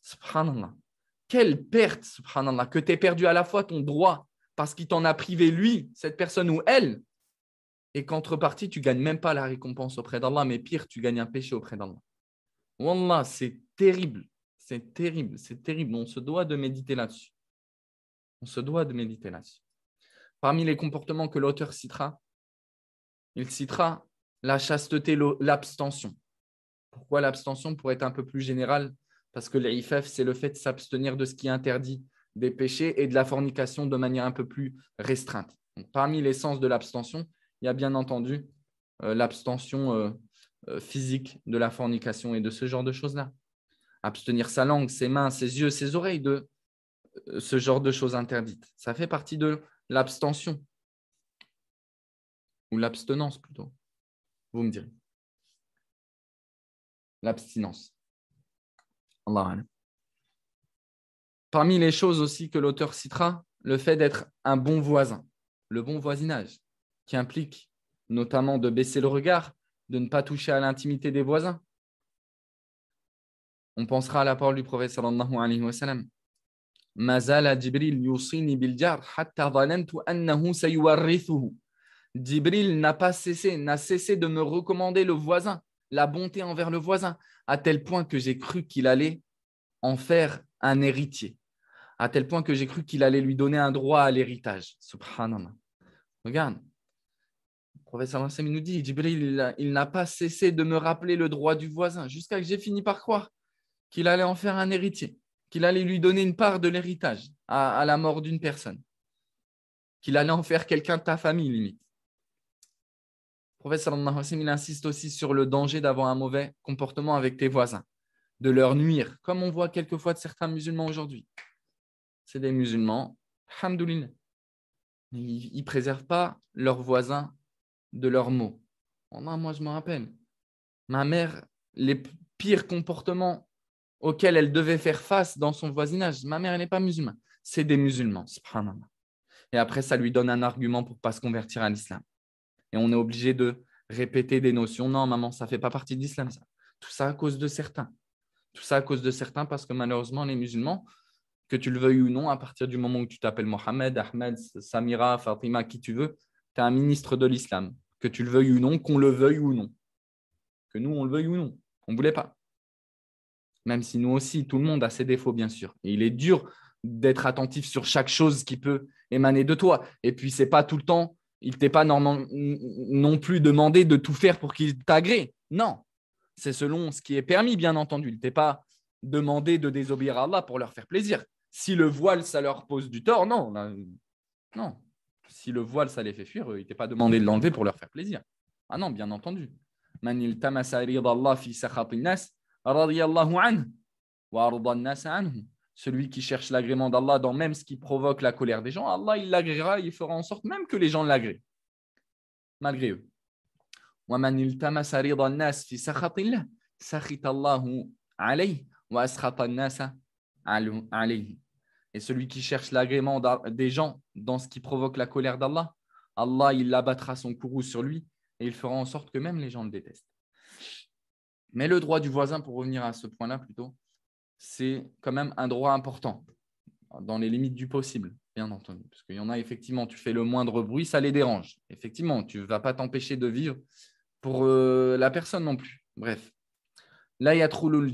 Subhanallah. Quelle perte, subhanallah, que tu aies perdu à la fois ton droit, parce qu'il t'en a privé lui, cette personne ou elle, et qu'entrepartie, tu ne gagnes même pas la récompense auprès d'Allah, mais pire, tu gagnes un péché auprès d'Allah. Wallah, c'est terrible, c'est terrible, c'est terrible. On se doit de méditer là-dessus. On se doit de méditer là-dessus. Parmi les comportements que l'auteur citera, il citera la chasteté, l'abstention. Pourquoi l'abstention ? Pour être un peu plus général, parce que l'ifaf, c'est le fait de s'abstenir de ce qui est interdit, des péchés et de la fornication de manière un peu plus restreinte. Donc, parmi les sens de l'abstention, il y a bien entendu l'abstention physique de la fornication et de ce genre de choses-là. Abstenir sa langue, ses mains, ses yeux, ses oreilles de ce genre de choses interdites. Ça fait partie de l'abstention. Ou l'abstinence plutôt, vous me direz. L'abstinence. Allah. Parmi les choses aussi que l'auteur citera, le fait d'être un bon voisin, le bon voisinage, qui implique notamment de baisser le regard, de ne pas toucher à l'intimité des voisins. On pensera à la parole du prophète sallallahu alayhi wa sallam. « Ma zala Jibril yusini bil jar hatta dhanantu annahu sayuwarrithuhu » Jibril n'a cessé de me recommander le voisin, la bonté envers le voisin, à tel point que j'ai cru qu'il allait en faire un héritier, à tel point que j'ai cru qu'il allait lui donner un droit à l'héritage. Subhanallah. Regarde, le professeur Massami nous dit, Djibril, il n'a pas cessé de me rappeler le droit du voisin jusqu'à que j'ai fini par croire qu'il allait en faire un héritier, qu'il allait lui donner une part de l'héritage à la mort d'une personne, qu'il allait en faire quelqu'un de ta famille limite. Le professeur sallallahu alayhi wa sallam, il insiste aussi sur le danger d'avoir un mauvais comportement avec tes voisins, de leur nuire, comme on voit quelquefois de certains musulmans aujourd'hui. C'est des musulmans, alhamdoulilah, ils ne préservent pas leurs voisins de leurs maux. Oh non, moi, je me rappelle, ma mère, les pires comportements auxquels elle devait faire face dans son voisinage, ma mère, elle n'est pas musulmane, c'est des musulmans, subhanallah. Et après, ça lui donne un argument pour ne pas se convertir à l'islam. Et on est obligé de répéter des notions. Non, maman, ça ne fait pas partie de l'islam, ça. Tout ça à cause de certains. Tout ça à cause de certains parce que malheureusement, les musulmans, que tu le veuilles ou non, à partir du moment où tu t'appelles Mohamed, Ahmed, Samira, Fatima, qui tu veux, tu es un ministre de l'islam. Que tu le veuilles ou non, qu'on le veuille ou non. Que nous, on le veuille ou non. On ne voulait pas. Même si nous aussi, tout le monde a ses défauts, bien sûr. Et il est dur d'être attentif sur chaque chose qui peut émaner de toi. Et puis, ce n'est pas tout le temps... Il ne t'est pas non plus demandé de tout faire pour qu'il t'agrée. Non, c'est selon ce qui est permis, bien entendu. Il ne t'est pas demandé de désobéir à Allah pour leur faire plaisir. Si le voile, ça leur pose du tort, non. Non. Si le voile, ça les fait fuir, il ne t'est pas demandé de l'enlever pour leur faire plaisir. Ah non, bien entendu. Manil tamasa ridallah fi sakhatin nas radiyallahu anhu wa ardan nas anhu. Celui qui cherche l'agrément d'Allah dans même ce qui provoque la colère des gens, Allah, il l'agréera, il fera en sorte même que les gens l'agréent, malgré eux. Et celui qui cherche l'agrément des gens dans ce qui provoque la colère d'Allah, Allah, il abattra son courroux sur lui et il fera en sorte que même les gens le détestent. Mais le droit du voisin, pour revenir à ce point-là plutôt, c'est quand même un droit important, dans les limites du possible, bien entendu. Parce qu'il y en a, effectivement, tu fais le moindre bruit, ça les dérange. Effectivement, tu ne vas pas t'empêcher de vivre pour la personne non plus. Bref. Ne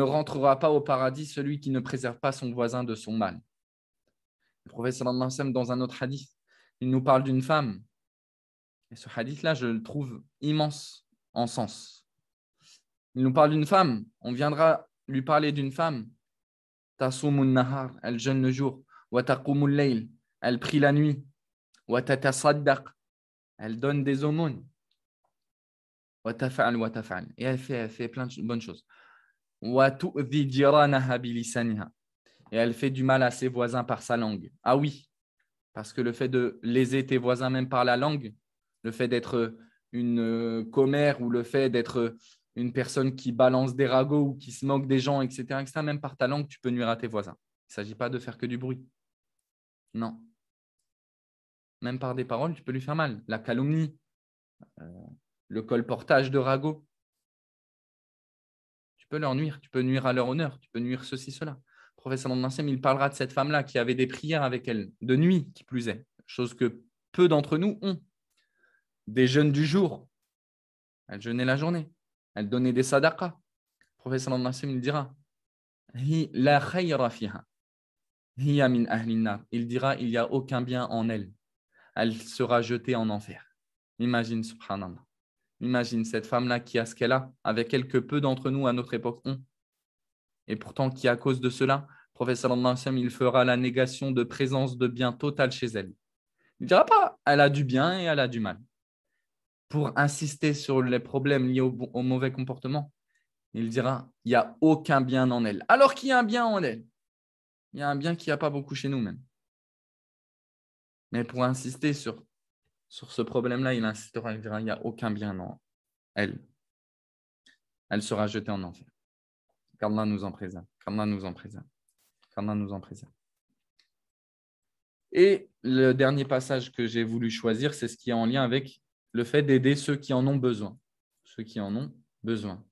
rentrera pas au paradis celui qui ne préserve pas son voisin de son mal. Le prophète, sallallahu alayhi wa sallam, dans un autre hadith, il nous parle d'une femme. Et ce hadith-là, je le trouve immense en sens. Il nous parle d'une femme, on viendra lui parler d'une femme. Tasoumun nahar, elle jeûne le jour. Wa taqumul layl, elle prie la nuit. Wa tatasaddaq, elle donne des aumônes. Wa taf'al, et elle fait plein de bonnes choses. Wa tu'dhi jiranaha bilisaniha, et elle fait du mal à ses voisins par sa langue. Ah oui, parce que le fait de léser tes voisins même par la langue, le fait d'être une commère ou le fait d'être une personne qui balance des ragots ou qui se moque des gens, etc., etc., même par ta langue, tu peux nuire à tes voisins. Il ne s'agit pas de faire que du bruit. Non. Même par des paroles, tu peux lui faire mal. La calomnie, le colportage de ragots, tu peux leur nuire. Tu peux nuire à leur honneur. Tu peux nuire ceci, cela. Le professeur Mansim, il parlera de cette femme-là qui avait des prières avec elle, de nuit, qui plus est. Chose que peu d'entre nous ont. Des jeûnes du jour. Elle jeûnait la journée. Elle donnait des sadaqas. Le professeur Nassim, il dira, il dira, il n'y a aucun bien en elle. Elle sera jetée en enfer. Imagine, subhanallah. Imagine cette femme-là qui a ce qu'elle a, avec elle que peu d'entre nous à notre époque ont. Et pourtant, qui à cause de cela, le professeur Nassim, il fera la négation de présence de bien total chez elle. Il ne dira pas, elle a du bien et elle a du mal. Pour insister sur les problèmes liés au mauvais comportement, il dira « il n'y a aucun bien en elle ». Alors qu'il y a un bien en elle. Il y a un bien qu'il n'y a pas beaucoup chez nous-mêmes. Mais pour insister sur ce problème-là, il insistera, il dira « il n'y a aucun bien en elle ». Elle sera jetée en enfer. Qu'Allah nous en préserve. Qu'Allah nous en préserve. Qu'Allah nous en préserve. Et le dernier passage que j'ai voulu choisir, c'est ce qui est en lien avec le fait d'aider ceux qui en ont besoin. Ceux qui en ont besoin.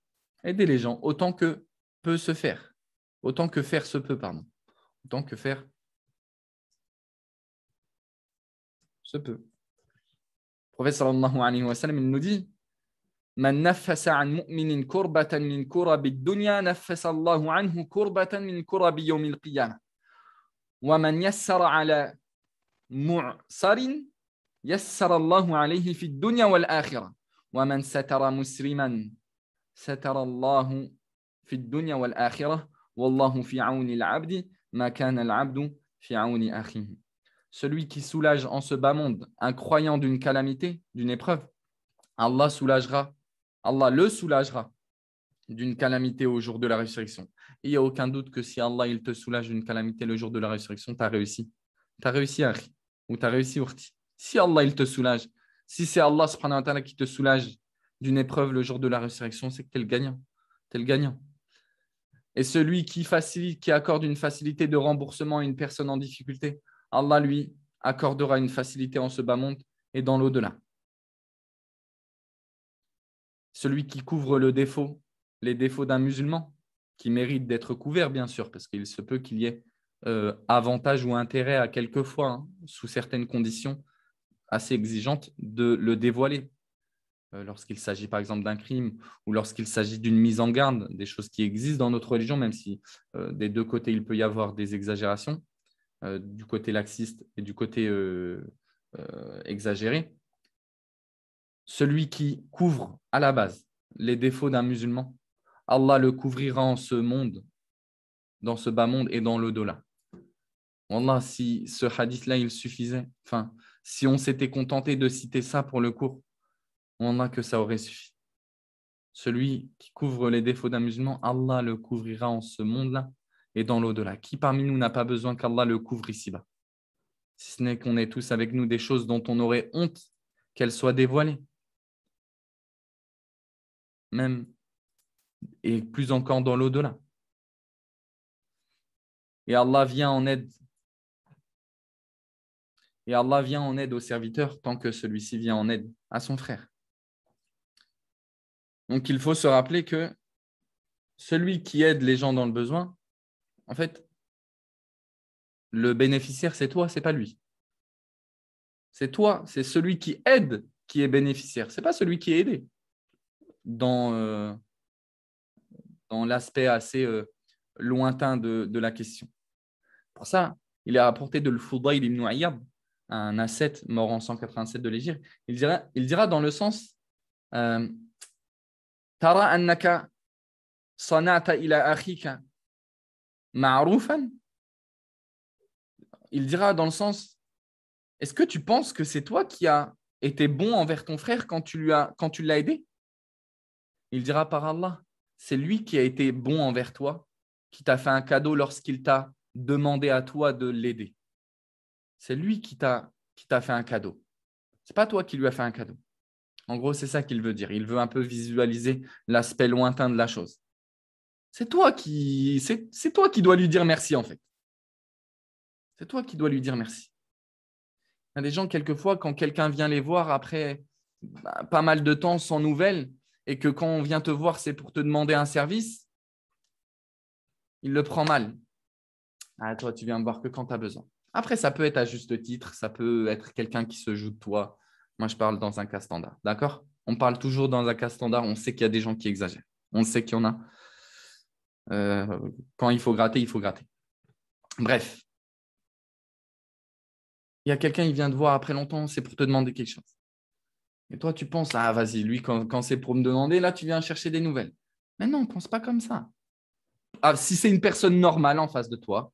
Aider les gens autant que peut se faire. Autant que faire se peut, pardon. Autant que faire se peut. Le prophète sallallahu alayhi wa sallam, il nous dit Man nafasa an mu'minin kurbatan min kurabi dunya nafasa Allahu anhu kurbatan min kurabi yawmil qiyamah. Wa man yassara ala mu'sarin yassara Allahu alayhi fi dunya wal akhirah. Wa man satara musriman satara Allahu fi dunya wal akhirah. Wallahu fi auni al-'abdi ma kana al-'abdu fi auni akhihi. Celui qui soulage en ce bas monde un croyant d'une calamité, d'une épreuve, Allah le soulagera d'une calamité au jour de la résurrection. Et il n'y a aucun doute que si Allah il te soulage d'une calamité le jour de la résurrection, tu as réussi. Tu as réussi, Akhi, ou tu as réussi, Urti. Si Allah il te soulage, si c'est Allah subhanahu wa ta'ala qui te soulage d'une épreuve le jour de la résurrection, c'est que tu es le gagnant. Tu es le gagnant. Et celui qui accorde une facilité de remboursement à une personne en difficulté, Allah lui accordera une facilité en ce bas monde et dans l'au-delà. Celui qui couvre les défauts d'un musulman, qui mérite d'être couvert bien sûr, parce qu'il se peut qu'il y ait avantage ou intérêt à quelquefois, sous certaines conditions assez exigeantes, de le dévoiler. Lorsqu'il s'agit par exemple d'un crime ou lorsqu'il s'agit d'une mise en garde, des choses qui existent dans notre religion, même si des deux côtés il peut y avoir des exagérations, du côté laxiste et du côté exagéré. Celui qui couvre à la base les défauts d'un musulman, Allah le couvrira en ce monde, dans ce bas monde et dans l'au-delà. Wallah, si ce hadith-là il suffisait, si on s'était contenté de citer ça pour le cours, wallah que ça aurait suffi. Celui qui couvre les défauts d'un musulman, Allah le couvrira en ce monde-là et dans l'au-delà. Qui parmi nous n'a pas besoin qu'Allah le couvre ici-bas? Si ce n'est qu'on ait tous avec nous des choses dont on aurait honte qu'elles soient dévoilées. Même, et plus encore dans l'au-delà. Et Allah vient en aide. Et Allah vient en aide au serviteur tant que celui-ci vient en aide à son frère. Donc, il faut se rappeler que celui qui aide les gens dans le besoin, en fait, le bénéficiaire, c'est toi, c'est pas lui. C'est toi, c'est celui qui aide qui est bénéficiaire. C'est pas celui qui est aidé. Dans l'aspect assez lointain de la question. Pour ça, il est rapporté de Foudayl ibn 'Iyad, un ascète mort en 187 de l'Hégire. Il dira dans le sens Tara annaka sanata ila akhika ma'rufan. Il dira dans le sens: est-ce que tu penses que c'est toi qui as été bon envers ton frère quand tu l'as aidé? Il dira par Allah, c'est lui qui a été bon envers toi, qui t'a fait un cadeau lorsqu'il t'a demandé à toi de l'aider. C'est lui qui t'a fait un cadeau. Ce n'est pas toi qui lui as fait un cadeau. En gros, c'est ça qu'il veut dire. Il veut un peu visualiser l'aspect lointain de la chose. C'est toi qui dois lui dire merci, en fait. C'est toi qui dois lui dire merci. Il y a des gens, quelquefois, quand quelqu'un vient les voir après pas mal de temps sans nouvelles, et que quand on vient te voir, c'est pour te demander un service, il le prend mal. Ah, toi, tu viens me voir que quand tu as besoin. Après, ça peut être à juste titre, ça peut être quelqu'un qui se joue de toi. Moi, je parle dans un cas standard, d'accord? On parle toujours dans un cas standard, on sait qu'il y a des gens qui exagèrent. On sait qu'il y en a. Quand il faut gratter, il faut gratter. Bref. Il y a quelqu'un qui vient te voir après longtemps, c'est pour te demander quelque chose. Et toi, tu penses, ah, vas-y, lui, quand c'est pour me demander, là, tu viens chercher des nouvelles. Mais non, pense pas comme ça. Ah, si c'est une personne normale en face de toi,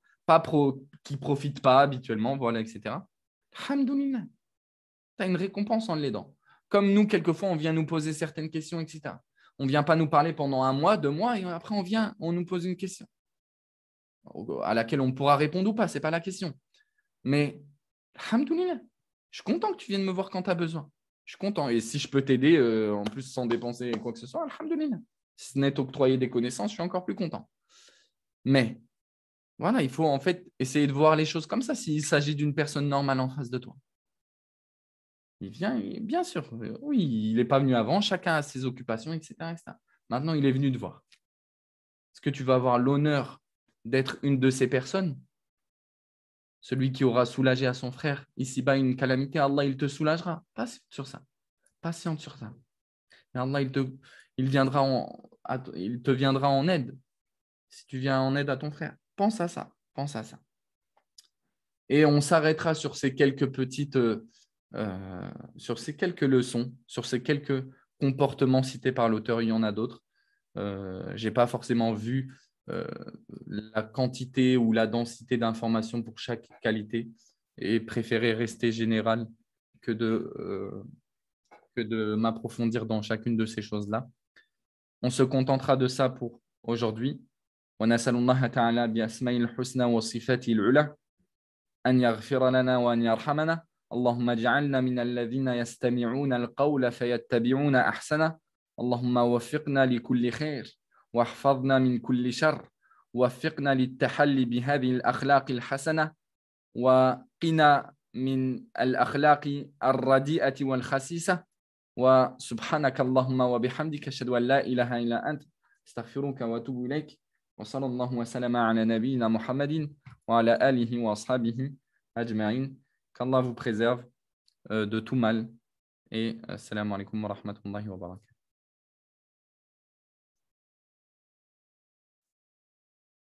qui ne profite pas habituellement, voilà, etc. Alhamdoulilah, tu as une récompense en l'aidant. Comme nous, quelquefois, on vient nous poser certaines questions, etc. On ne vient pas nous parler pendant 1 mois, 2 mois, et après, on nous pose une question à laquelle on pourra répondre ou pas, ce n'est pas la question. Mais, alhamdoulilah, je suis content que tu viennes me voir quand tu as besoin. Je suis content. Et si je peux t'aider, en plus, sans dépenser quoi que ce soit, alhamdoulilah. Si ce n'est octroyer des connaissances, je suis encore plus content. Mais, voilà, il faut en fait essayer de voir les choses comme ça s'il s'agit d'une personne normale en face de toi. Il vient, bien sûr, oui, il n'est pas venu avant, chacun a ses occupations, etc., etc. Maintenant, il est venu te voir. Est-ce que tu vas avoir l'honneur d'être une de ces personnes? Celui qui aura soulagé à son frère ici-bas une calamité, Allah, il te soulagera. Patiente sur ça. Et Allah, il te viendra en aide si tu viens en aide à ton frère. Pense à ça, pense à ça. Et on s'arrêtera sur ces quelques petites, sur ces quelques leçons, sur ces quelques comportements cités par l'auteur. Il y en a d'autres. Je n'ai pas forcément vu la quantité ou la densité d'informations pour chaque qualité et préféré rester général que de m'approfondir dans chacune de ces choses-là. On se contentera de ça pour aujourd'hui. ونسأل الله تعالى بأسماء الحسنى وصفاته العلى أن يغفر لنا وأن يرحمنا اللهم اجعلنا من الذين يستمعون القول فيتبعون أحسنه اللهم وفقنا لكل خير واحفظنا من كل شر وفقنا للتحلي بهذه الأخلاق الحسنة وقنا من الأخلاق الرديئة والخسيسة وسبحانك اللهم وبحمدك أشهد أن لا إله إلا أنت استغفرك وأتوب إليك وصلى الله وسلم على نبينا محمد وعلى آله وأصحابه أجمعين. Qu'Allah vous préserve de tout mal et assalamu alaikum wa rahmatullahi wa barakatuh.